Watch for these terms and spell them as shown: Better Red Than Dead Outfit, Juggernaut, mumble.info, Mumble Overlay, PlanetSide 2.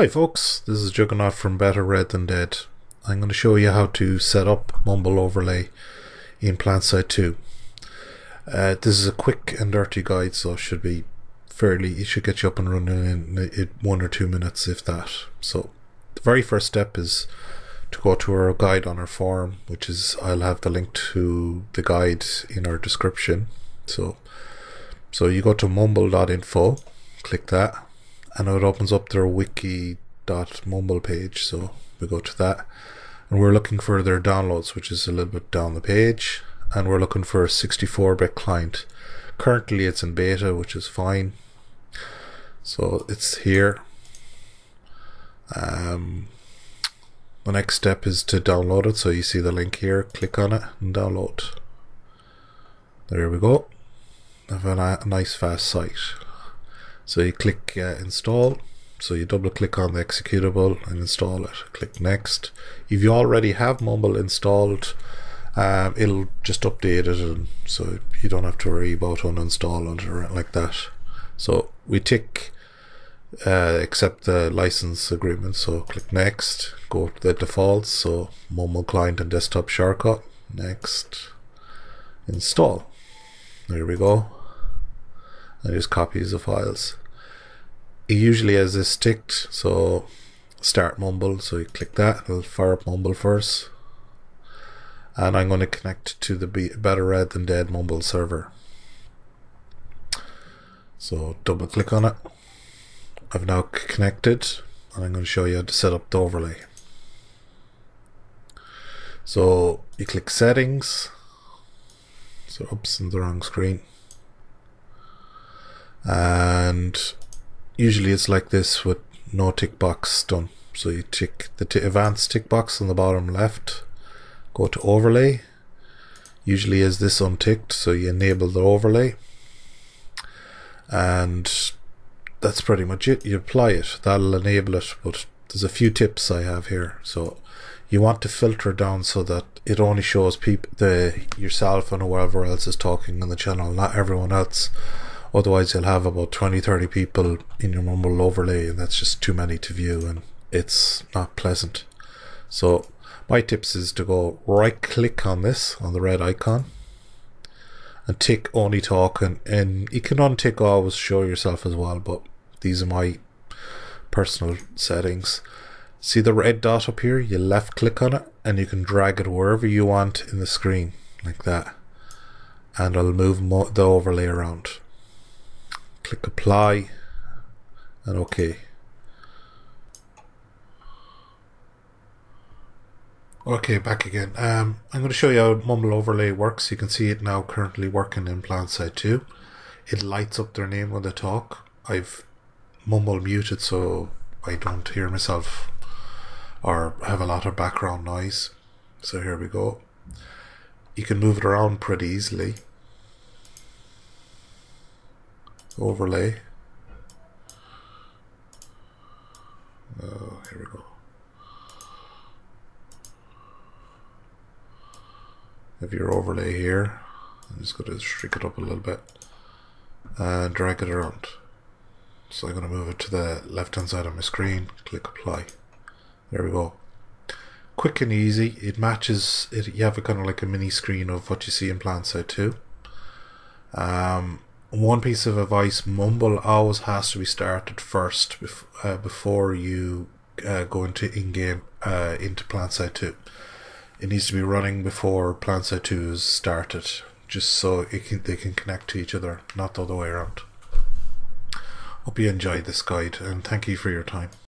Hi folks, this is Juggernaut from Better Red Than Dead. I'm going to show you how to set up Mumble Overlay in PlanetSide 2. This is a quick and dirty guide, so it should be it should get you up and running in 1 or 2 minutes, if that. So the very first step is to go to our guide on our forum, which is, I'll have the link to the guide in our description. So you go to mumble.info, click that, and it opens up their wiki.mumble page. So we go to that, and we're looking for their downloads, which is a little bit down the page, and we're looking for a 64-bit client. Currently it's in beta, which is fine. So it's here. The next step is to download it. So you see the link here, click on it and download. There we go. Have a nice fast site. So you click install, so you double click on the executable and install it. Click next. If you already have Mumble installed, it'll just update it, and so you don't have to worry about uninstalling it or anything like that. So we tick accept the license agreement, so click next. Go to the defaults, so Mumble client and desktop shortcut, next, install. There we go. And it just copies the files. It usually has this ticked, so start Mumble, so you click that, it'll fire up Mumble first, and I'm going to connect to the Better Red Than Dead Mumble server. So double click on it. I've now connected, and I'm going to show you how to set up the overlay. So you click settings, so oops, on the wrong screen, and usually it's like this with no tick box done. So you tick the advanced tick box on the bottom left, go to overlay, usually is this unticked, so you enable the overlay, and that's pretty much it. You apply it, that'll enable it. But there's a few tips I have here. So you want to filter down so that it only shows yourself and whoever else is talking on the channel, not everyone else. Otherwise you'll have about 20-30 people in your Mumble overlay, and that's just too many to view, and it's not pleasant. So my tips is to go right click on this, on the red icon, and tick only talk, and you can untick always show yourself as well, but these are my personal settings. See the red dot up here, you left click on it and you can drag it wherever you want in the screen like that, and it'll move the overlay around. Click apply and OK, back again. I'm going to show you how Mumble Overlay works. You can see it now currently working in PlanetSide 2. It lights up their name when they talk. I've Mumble muted so I don't hear myself or have a lot of background noise. So here we go. You can move it around pretty easily. Overlay. Oh, here we go. Have your overlay here. I'm just going to shrink it up a little bit and drag it around. So I'm going to move it to the left hand side of my screen. Click apply. There we go. Quick and easy. It matches. You have a kind of like a mini screen of what you see in PlanetSide 2. One piece of advice, Mumble always has to be started first before you go into in-game into PlanetSide 2. It needs to be running before PlanetSide 2 is started, just so they can connect to each other, not the other way around. Hope you enjoyed this guide, and thank you for your time.